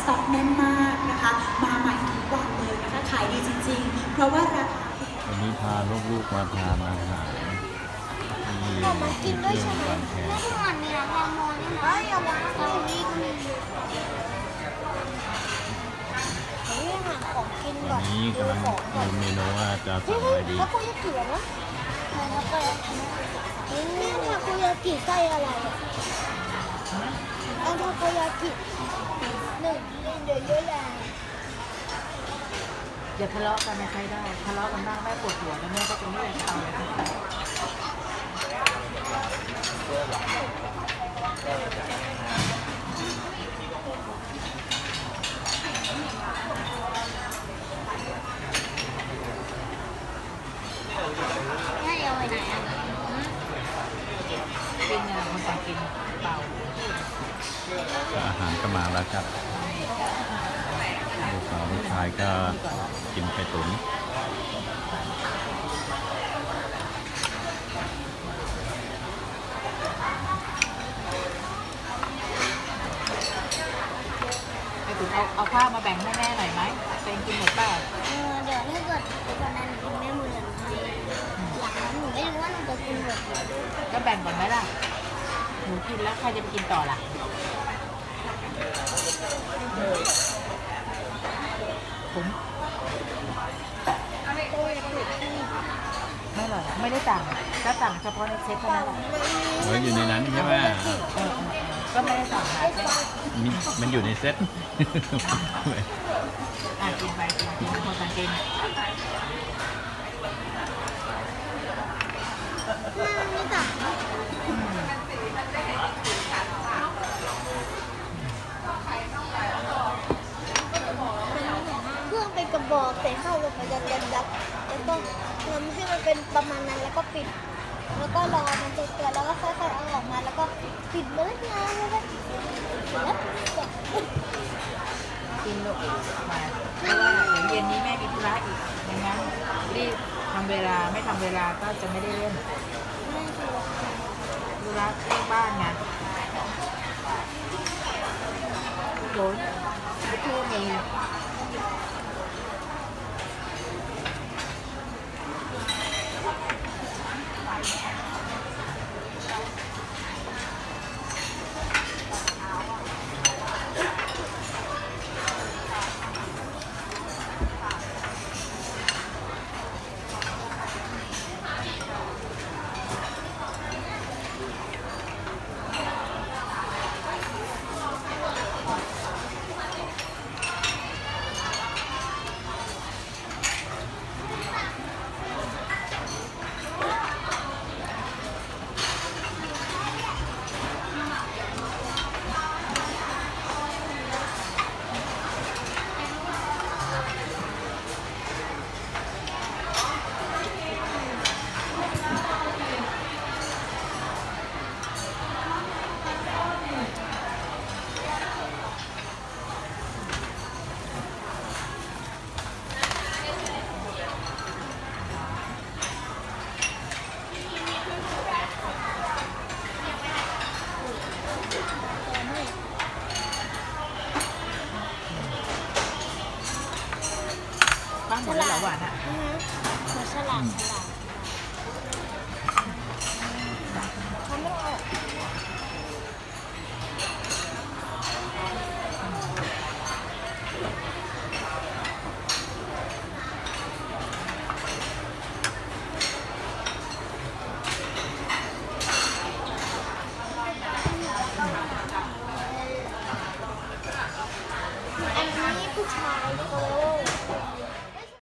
สต็อกแน่นมากนะคะมาใหม่ทุกวันเลยนะคะขายดีจริงๆเพราะว่าราคาวันนี้พาลูกๆมาทานอาหารแต่มากินด้วยใช่ไหมไม่ทุกวันมีร้านแตงโมนี่นะอย่าบอกว่าอยู่นี่ก็มีของกินแบบนี้กำลังดูเมนูว่าจะทำอะไรดีแล้วคุยจะเกี่ยวนะแล้วก็นี่ทาโกยากิใส่อะไรอันทาโกยากิหนึ่งเดี๋ยวเยอะแล้วอย่าทะเลาะกันนะใครได้ทะเลาะกันบ้างแม่ปวดหัวแล้วแม่ก็จะไม่ได้เอาเลยน่าจะไปไหนอ่ะกินอะไรมันต้องกินเปล่าอาหารก็มาแล้วครับลูกชายก็กินไข่ตุ๋นเอาข้าวมาแบ่งให้แม่หน่อยไหมเป็นกินหมดเปล่าเดี๋ยวถ้าเกิดวันนั้นหนูแม่มือหนูให้หลังนั้นหนูไม่รู้ว่าหนูจะกินหมดก็แบ่งก่อนไหมล่ะหนูกินแล้วใครจะไปกินต่อล่ะผมไม่หรอกไม่ได้สั่งก็สั่งเฉพาะในเซตเท่านั้นอยู่ในนั้นใช่ไหมก็ไม่ได้สั่งมันอยู่ในเซตกินไปกินคนสั่งกินไม่สั่งเครื่องเป็นกระบอกใส่ข้าวลงไปยัดแล้วก็ทำให้มันเป็นประมาณนั้นแล้วก็ปิดแล้วก็รอมันจะเกลือแล้วก็ค่อยๆเอาออกมาแล้วก็ปิดเมื่อไงแล้วกินลูกมาเพราะว่าเดี๋ยวเย็นนี้แม่มีธุระอีกงั้นรีบทำเวลาไม่ทำเวลาก็จะไม่ได้เล่นธุระเรื่องบ้านไงโดนไม่เท่านี้หวานอ่ะหัวฉลาม